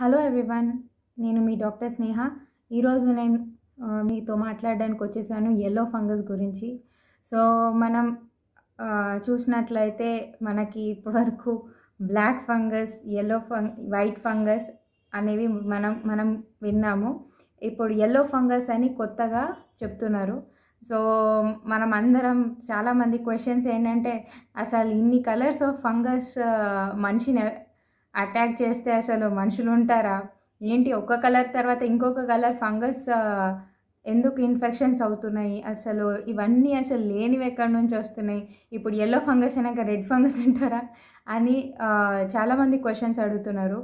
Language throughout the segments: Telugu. హలో ఎవ్రీవన్, నేను మీ డాక్టర్ స్నేహ. ఈ రోజు నేను మీతో మాట్లాడడానికి వచ్చేసాను yellow fungus గురించి. సో మనం చూసినట్లయితే మనకి ఇప్పటివరకు black fungus, yellow white fungus అనేవి మనం విన్నాము. ఇప్పుడు yellow ఫంగస్ అని కొత్తగా చెప్తున్నారు. సో మనం అందరం చాలామంది క్వశ్చన్స్ ఏంటంటే, అసలు ఇన్ని కలర్స్ ఆఫ్ ఫంగస్ మనిషిని అటాక్ చేస్తే అసలు మనుషులు ఉంటారా ఏంటి, ఒక కలర్ తర్వాత ఇంకొక కలర్ ఫంగస్ ఎందుకు ఇన్ఫెక్షన్స్ అవుతున్నాయి, అసలు ఇవన్నీ అసలు లేనివి ఎక్కడి నుంచి వస్తున్నాయి, ఇప్పుడు yellow ఫంగస్ అయినాక రెడ్ ఫంగస్ అంటారా అని చాలామంది క్వశ్చన్స్ అడుగుతున్నారు.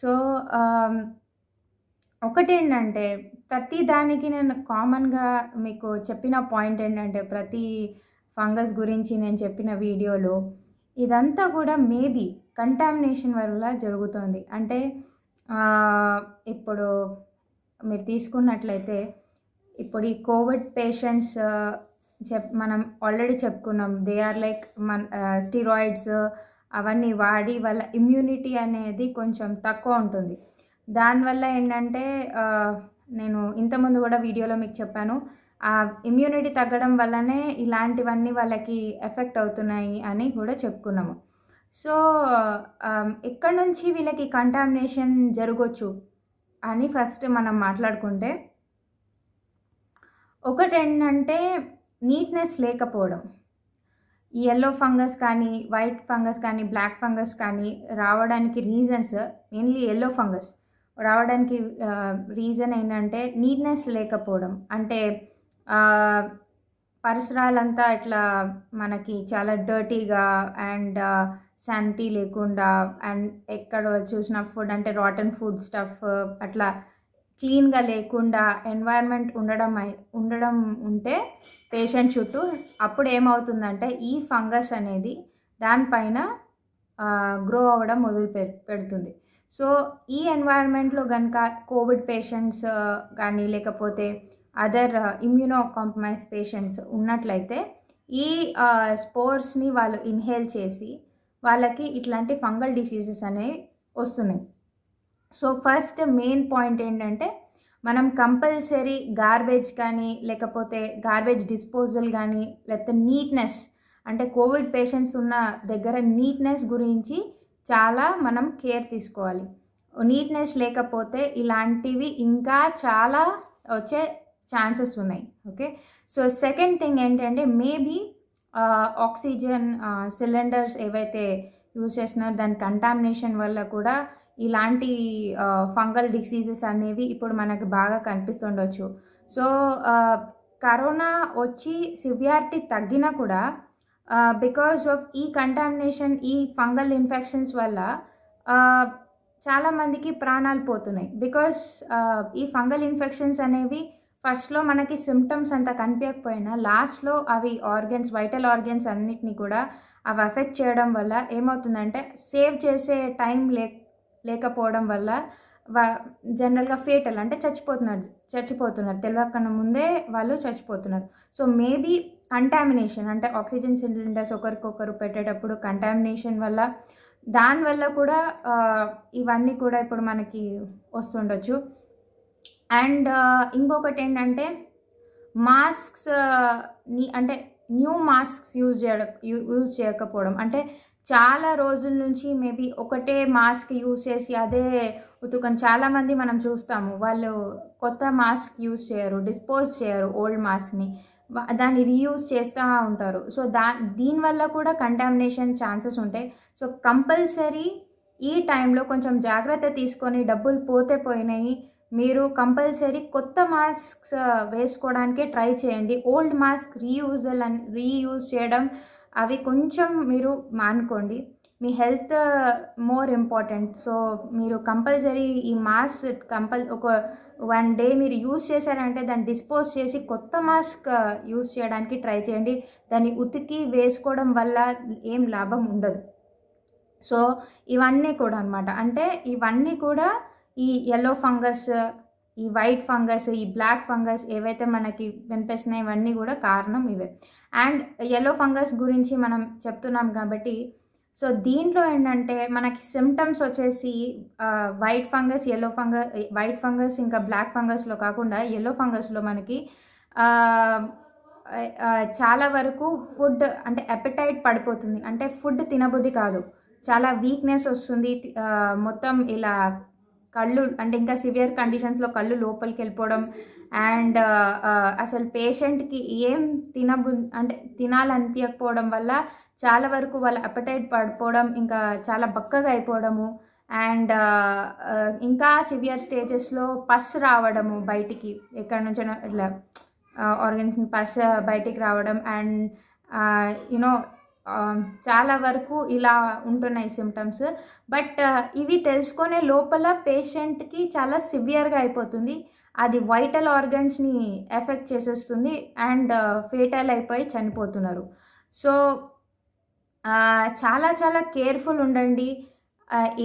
సో ఒకటేంటంటే ప్రతి దానికి నేను కామన్గా మీకు చెప్పిన పాయింట్ ఏంటంటే, ప్రతి ఫంగస్ గురించి నేను చెప్పిన వీడియోలో ఇదంతా కూడా మేబీ కంటామినేషన్ వల్ల జరుగుతుంది. అంటే ఇప్పుడు మీరు తీసుకున్నట్లయితే ఇప్పుడు ఈ కోవిడ్ పేషెంట్స్ మనం ఆల్రెడీ చెప్పుకున్నాం, దే ఆర్ లైక్ స్టీరాయిడ్స్ అవన్నీ వాడి వాళ్ళ ఇమ్యూనిటీ అనేది కొంచెం తక్కువ ఉంటుంది. దానివల్ల ఏంటంటే నేను ఇంతకుముందు కూడా వీడియోలో మీకు చెప్పాను, ఆ ఇమ్యూనిటీ తగ్గడం వల్లనే ఇలాంటివన్నీ వాళ్ళకి ఎఫెక్ట్ అవుతున్నాయి అని కూడా చెప్పుకున్నాము. సో ఎక్కడ నుంచి వీళ్ళకి కంటామినేషన్ జరగొచ్చు అని ఫస్ట్ మనం మాట్లాడుకుంటే, ఒకటి ఏంటంటే నీట్నెస్ లేకపోవడం. ఈ yellow ఫంగస్ కానీ వైట్ ఫంగస్ కానీ బ్లాక్ ఫంగస్ కానీ రావడానికి రీజన్స్ మెయిన్లీ yellow ఫంగస్ రావడానికి రీజన్ ఏంటంటే నీట్నెస్ లేకపోవడం. అంటే పరిసరాలంతా ఇట్లా మనకి చాలా డర్టీగా అండ్ శానిటీ లేకుండా అండ్ ఎక్కడ చూసిన ఫుడ్ అంటే రాటన్ ఫుడ్ స్టఫ్ అట్లా క్లీన్గా లేకుండా ఎన్వైర్న్మెంట్ ఉండడం ఉంటే పేషెంట్ చుట్టూ అప్పుడు ఏమవుతుందంటే ఈ ఫంగస్ అనేది దానిపైన గ్రో అవ్వడం మొదలు పెడుతుంది. సో ఈ ఎన్వైర్న్మెంట్లో కనుక కోవిడ్ పేషెంట్స్ కానీ లేకపోతే అదర్ ఇమ్యూనో కాంప్రమైజ్ పేషెంట్స్ ఉన్నట్లయితే ఈ స్పోర్స్ని వాళ్ళు ఇన్హేల్ చేసి వాళ్ళకి ఇట్లాంటి ఫంగల్ డిసీజెస్ అనేవి వస్తున్నాయి. సో ఫస్ట్ మెయిన్ పాయింట్ ఏంటంటే మనం కంపల్సరీ గార్బేజ్ కానీ లేకపోతే గార్బేజ్ డిస్పోజల్ కానీ లేకపోతే నీట్నెస్, అంటే కోవిడ్ పేషెంట్స్ ఉన్న దగ్గర నీట్నెస్ గురించి చాలా మనం కేర్ తీసుకోవాలి. నీట్నెస్ లేకపోతే ఇలాంటివి ఇంకా చాలా వచ్చే ఛాన్సెస్ ఉన్నాయి. ఓకే, సో సెకండ్ థింగ్ ఏంటంటే మేబీ ఆక్సిజన్ సిలిండర్స్ ఏవైతే యూజ్ చేస్తున్నారో దాని కంటామినేషన్ వల్ల కూడా ఇలాంటి ఫంగల్ డిసీజెస్ అనేవి ఇప్పుడు మనకు బాగా కనిపిస్తుండొచ్చు. సో కరోనా వచ్చి సివియారిటీ తగ్గినా కూడా బికాజ్ ఆఫ్ ఈ కంటామినేషన్, ఈ ఫంగల్ ఇన్ఫెక్షన్స్ వల్ల చాలామందికి ప్రాణాలు పోతున్నాయి. బికాజ్ ఈ ఫంగల్ ఇన్ఫెక్షన్స్ అనేవి ఫస్ట్లో మనకి సిమ్టమ్స్ అంతా కనిపించకపోయినా లాస్ట్లో అవి ఆర్గన్స్, వైటల్ ఆర్గన్స్ అన్నిటినీ కూడా అవి ఎఫెక్ట్ చేయడం వల్ల ఏమవుతుందంటే సేవ్ చేసే టైం లేకపోవడం వల్ల జనరల్గా ఫేటల్ అంటే చచ్చిపోతున్నారు, తెలియకుండా ముందే వాళ్ళు చచ్చిపోతున్నారు. సో మేబీ కంటామినేషన్ అంటే ఆక్సిజన్ సిలిండర్స్ ఒకరికొకరు పెట్టేటప్పుడు కంటామినేషన్ వల్ల, దానివల్ల కూడా ఇవన్నీ కూడా ఇప్పుడు మనకి వస్తుండొచ్చు. అండ్ ఇంకొకటి ఏంటంటే మాస్క్స్ అంటే న్యూ మాస్క్స్ యూజ్ చేయకపోవడం. అంటే చాలా రోజుల నుంచి మేబీ ఒకటే మాస్క్ యూజ్ చేసి అదే ఉతుకొని చాలామంది మనం చూస్తాము, వాళ్ళు కొత్త మాస్క్ యూజ్ చేయరు, డిస్పోజ్ చేయరు ఓల్డ్ మాస్క్ని, దాన్ని రీయూజ్ చేస్తూ ఉంటారు. సో దీనివల్ల కూడా కంటామినేషన్ ఛాన్సెస్ ఉంటాయి. సో కంపల్సరీ ఈ టైంలో కొంచెం జాగ్రత్త తీసుకొని, డబ్బులు పోతే పోయినాయి, మీరు కంపల్సరీ కొత్త మాస్క్స్ వేసుకోవడానికే ట్రై చేయండి. ఓల్డ్ మాస్క్ రీయూజ్ చేయడం అవి కొంచెం మీరు మానుకోండి. మీ హెల్త్ మోర్ ఇంపార్టెంట్. సో మీరు కంపల్సరీ ఈ మాస్క్ ఒక వన్ డే మీరు యూజ్ చేశారంటే దాన్ని డిస్పోజ్ చేసి కొత్త మాస్క్ యూజ్ చేయడానికి ట్రై చేయండి. దాన్ని ఉతికి వేసుకోవడం వల్ల ఏం లాభం ఉండదు. సో ఇవన్నీ కూడా అన్నమాట, అంటే ఇవన్నీ కూడా ఈ yellow ఫంగస్, ఈ వైట్ ఫంగస్, ఈ బ్లాక్ ఫంగస్ ఏవైతే మనకి కనిపిస్తున్నాయి ఇవన్నీ కూడా కారణం ఇవే. అండ్ yellow ఫంగస్ గురించి మనం చెప్తున్నాం కాబట్టి సో దీంట్లో ఏంటంటే మనకి సిమ్టమ్స్ వచ్చేసి white fungus, yellow fungus, white fungus ఇంకా బ్లాక్ ఫంగస్లో కాకుండా ఎల్లో ఫంగస్లో మనకి చాలా వరకు ఫుడ్ అంటే అపెటైట్ పడిపోతుంది, అంటే ఫుడ్ తినబుద్ధి కాదు, చాలా వీక్నెస్ వస్తుంది, మొత్తం ఇలా కళ్ళు అంటే ఇంకా సివియర్ కండిషన్స్లో కళ్ళు లోపలికి వెళ్ళిపోవడం అండ్ అసలు పేషెంట్కి ఏం తినాలనిపించకపోవడం వల్ల చాలా వరకు వాళ్ళ అపెటైట్ పడిపోవడం, ఇంకా చాలా బక్కగా అయిపోవడము అండ్ ఇంకా సివియర్ స్టేజెస్లో పస్ రావడము బయటికి, ఎక్కడి నుంచైనా ఇట్లా ఆర్గన్స్ పస్ బయటికి రావడం అండ్ యూనో చాలా వరకు ఇలా ఉంటున్నాయి సిమ్టమ్స్. బట్ ఇవి తెలుసుకునే లోపల పేషెంట్కి చాలా సివియర్గా అయిపోతుంది, అది వైటల్ ఆర్గన్స్ని ఎఫెక్ట్ చేసేస్తుంది అండ్ ఫేటల్ అయిపోయి చనిపోతున్నారు. సో చాలా చాలా కేర్ఫుల్ ఉండండి.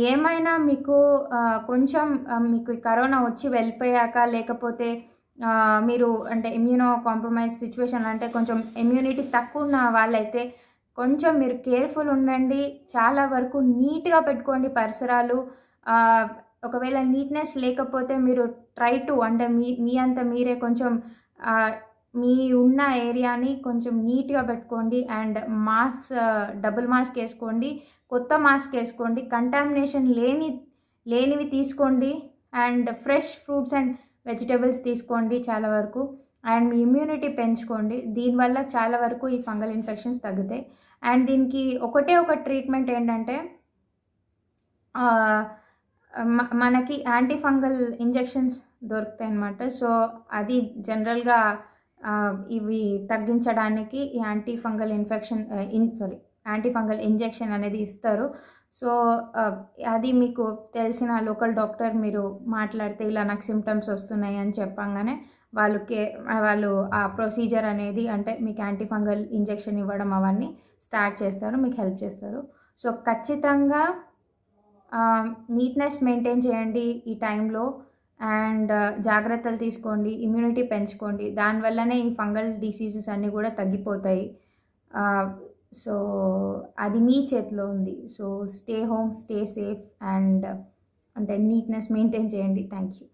ఏమైనా మీకు కొంచెం మీకు కరోనా వచ్చి వెళ్ళిపోయాక లేకపోతే మీరు అంటే ఇమ్యూనో కాంప్రమైజ్ సిచ్యువేషన్ అంటే కొంచెం ఇమ్యూనిటీ తక్కువ ఉన్న వాళ్ళైతే కొంచెం మీరు కేర్ఫుల్ ఉండండి. చాలా వరకు నీట్గా పెట్టుకోండి పరిసరాలు. ఒకవేళ నీట్నెస్ లేకపోతే మీరు ట్రై టు అంటే మీ అంతా మీరే కొంచెం మీ ఉన్న ఏరియాని కొంచెం నీట్గా పెట్టుకోండి అండ్ మాస్క్, డబుల్ మాస్క్ వేసుకోండి, కొత్త మాస్క్ వేసుకోండి, కంటామినేషన్ లేనివి తీసుకోండి and fresh fruits and vegetables తీసుకోండి చాలా వరకు అండ్ మీ ఇమ్యూనిటీ పెంచుకోండి. దీనివల్ల చాలా వరకు ఈ ఫంగల్ ఇన్ఫెక్షన్స్ తగ్గుతాయి. అండ్ దీనికి ఒకటే ఒక ట్రీట్మెంట్ ఏంటంటే మనకి యాంటీ ఫంగల్ ఇంజెక్షన్స్ దొరుకుతాయి అన్నమాట. సో అది జనరల్గా ఇవి తగ్గించడానికి anti fungal anti fungal injection అనేది ఇస్తారు. సో అది మీకు తెలిసిన లోకల్ డాక్టర్ మీరు మాట్లాడితే ఇలా నాకు సిమ్టమ్స్ వస్తున్నాయి అని చెప్పంగానే వాళ్ళు ఆ ప్రొసీజర్ అనేది అంటే మీకు యాంటీ ఫంగల్ ఇంజెక్షన్ ఇవ్వడం అవన్నీ స్టార్ట్ చేస్తారు, మీకు హెల్ప్ చేస్తారు. సో ఖచ్చితంగా నీట్నెస్ మెయింటైన్ చేయండి ఈ టైంలో అండ్ జాగ్రత్తలు తీసుకోండి, ఇమ్యూనిటీ పెంచుకోండి, దానివల్లనే ఈ ఫంగల్ డిసీజెస్ అన్నీ కూడా తగ్గిపోతాయి. సో అది మీ చేతిలో ఉంది. So stay home, stay safe and అంటే నీట్నెస్ మెయింటైన్ చేయండి. Thank you.